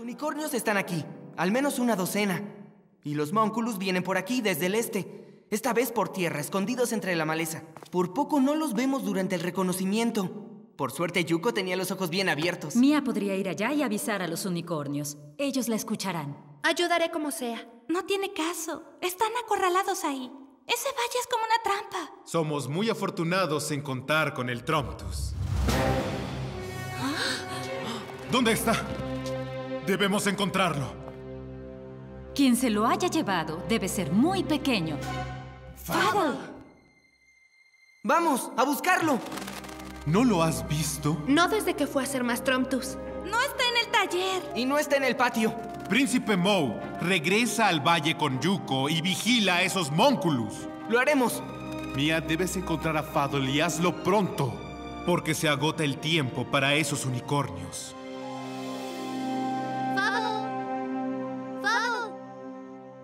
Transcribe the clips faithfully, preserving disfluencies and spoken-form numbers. unicornios están aquí, al menos una docena. Y los Munculus vienen por aquí, desde el este. Esta vez por tierra, escondidos entre la maleza. Por poco no los vemos durante el reconocimiento. Por suerte, Yuko tenía los ojos bien abiertos. Mía podría ir allá y avisar a los unicornios. Ellos la escucharán. Ayudaré como sea. No tiene caso. Están acorralados ahí. Ese valle es como una trampa. Somos muy afortunados en contar con el Trumptus. ¿Dónde está? Debemos encontrarlo. Quien se lo haya llevado debe ser muy pequeño. ¡Fado! ¡Vamos, a buscarlo! ¿No lo has visto? No desde que fue a hacer más Trumptus. ¡No está en el taller! Y no está en el patio. Príncipe Mo, regresa al valle con Yuko y vigila a esos Munculus. ¡Lo haremos! Mía, debes encontrar a Fado y hazlo pronto, porque se agota el tiempo para esos unicornios.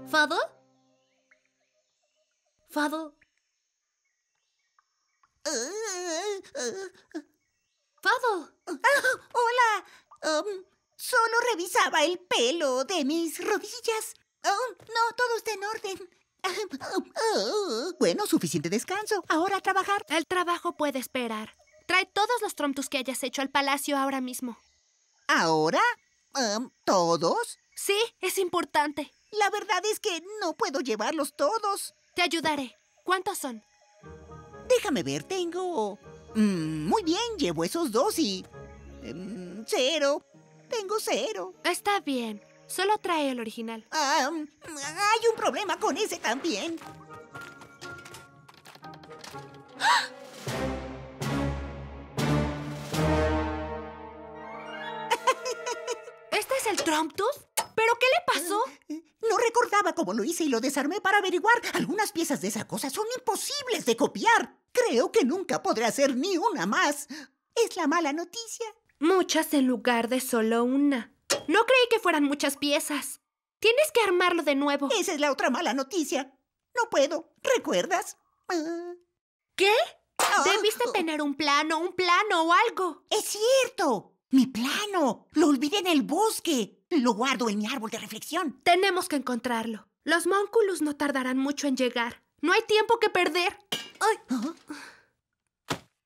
¿Fado? ¿Fado? ¿Fado? Ah, hola. Um, solo revisaba el pelo de mis rodillas. Oh, no, todo está en orden. Oh, bueno, suficiente descanso. Ahora a trabajar. El trabajo puede esperar. Trae todos los Trumptus que hayas hecho al palacio ahora mismo. ¿Ahora? Um, ¿Todos? Sí, es importante. La verdad es que no puedo llevarlos todos. Te ayudaré. ¿Cuántos son? Déjame ver, tengo... Mm, muy bien, llevo esos dos y... Mm, cero. Tengo cero. Está bien. Solo trae el original. Ah, hay un problema con ese también. ¡Ah! ¿Este es el Trumptus? ¿Pero qué le pasó? No recordaba cómo lo hice y lo desarmé para averiguar. Algunas piezas de esa cosa son imposibles de copiar. Creo que nunca podré hacer ni una más. Es la mala noticia. Muchas en lugar de solo una. No creí que fueran muchas piezas. Tienes que armarlo de nuevo. Esa es la otra mala noticia. No puedo. ¿Recuerdas? Uh... ¿Qué? Oh. Debiste tener un plano, un plano o algo. ¡Es cierto! ¡Mi plano! ¡Lo olvidé en el bosque! ¡Lo guardo en mi árbol de reflexión! Tenemos que encontrarlo. Los Munculus no tardarán mucho en llegar. ¡No hay tiempo que perder! ¡Ay!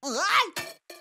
¡Ay!